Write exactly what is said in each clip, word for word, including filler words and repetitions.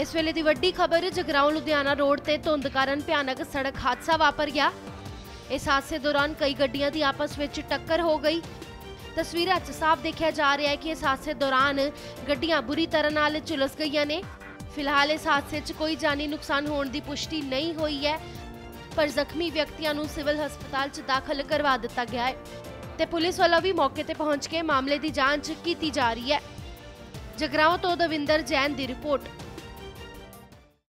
इस वेले की वड्डी खबर जगराओं लुधियाना रोड से धुंध कारण भयानक सड़क हादसा वापर गया। इस हादसे दौरान कई गड्डियां दी आपस विच टक्कर हो गई। तस्वीरां च साफ देखा जा रहा है कि इस हादसे दौरान गड्डियां बुरी तरह नाल झुलस गईयां ने। फिलहाल इस हादसे च कोई जानी नुकसान होने की पुष्टि नहीं हुई है, पर जख्मी व्यक्तियों को सिविल हस्पताल च दाखिल करवा दिता गया है ते पुलिस वालों भी मौके पर पहुंच के मामले की जांच की जा रही है। जगराओं तो दविंदर जैन की report.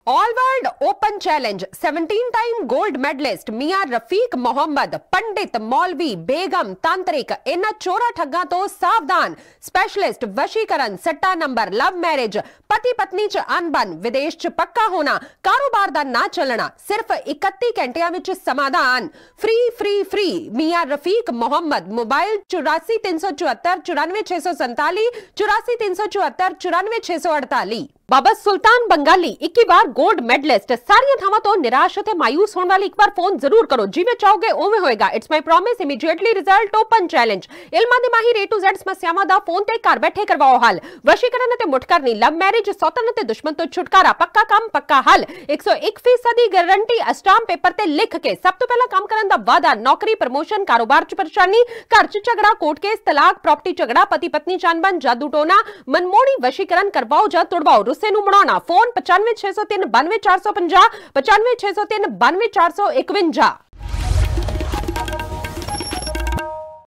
All world open challenge सत्रह टाइम गोल्ड मेडलिस्ट मियां रफीक मोहम्मद, पंडित मौलवी बेगम तांत्रिक, इन्हां चोरा ठग्गां तो सावधान। स्पेशलिस्ट वशीकरण, सट्टा नंबर, लव मैरिज, पति पत्नी च अनबन, विदेश च पक्का होना, कारोबार दा ना चलना, सिर्फ इकत्ती घंटियां विच समाधान। फ्री फ्री फ्री मियां रफीक मोहम्मद। मोबाइल चौरासी तीन सौ चौहत्तर चौरानवे छे सौ संताली, चौरासी तीन सौ चौहत्तर चौरानवे छे सौ अड़ताली। बाबा सुल्तान बंगाली इक्की बार गोल्ड मेडलिस्ट। सारियां थावां तो निराश ते मायूस होने वाली एक बार फोन जरूर करो, जिवें चाहोगे उवें होएगा। It's my promise, immediately result, open challenge. इलमां दे माहिर ए टू ज़ेड समस्यावां दा फोन ते घर बैठे करवाओ हल। वशीकरण ते मुठकरनी, लव मैरिज, सौतन ते दुश्मन तो छुटकारा, पक्का काम पक्का हल, एक सौ एक फीसदी गारंटी, अस्टाम पेपर ते लिख के। सब तो पहला काम करन दा वादा, नौकरी, प्रमोशन, कारोबार च परेशानी, घर च झगड़ा, कोर्ट केस, तलाक, प्रॉपर्टी झगड़ा, पति पत्नी जानबन, जादू टोना, मनमोहनी वशीकरण करवाओ जां तुड़वाओ। फोन पचानवे छे सौ तीन बानवे चार सौ पंजा, पचानवे छे सौ तीन बानवे चार सौ इकवंजा।